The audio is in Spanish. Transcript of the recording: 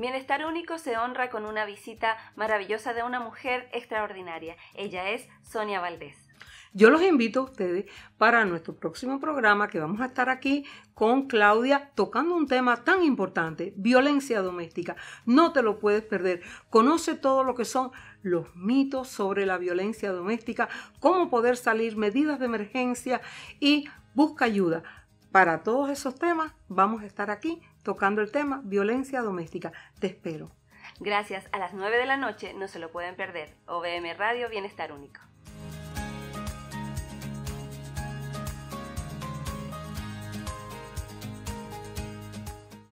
Bienestar Único se honra con una visita maravillosa de una mujer extraordinaria. Ella es Sonia Valdés. Yo los invito a ustedes para nuestro próximo programa, que vamos a estar aquí con Claudia tocando un tema tan importante, violencia doméstica. No te lo puedes perder. Conoce todo lo que son los mitos sobre la violencia doméstica, cómo poder salir, medidas de emergencia y busca ayuda. Para todos esos temas vamos a estar aquí tocando el tema violencia doméstica. Te espero. Gracias. A las 9 de la noche no se lo pueden perder. OVM Radio Bienestar Único.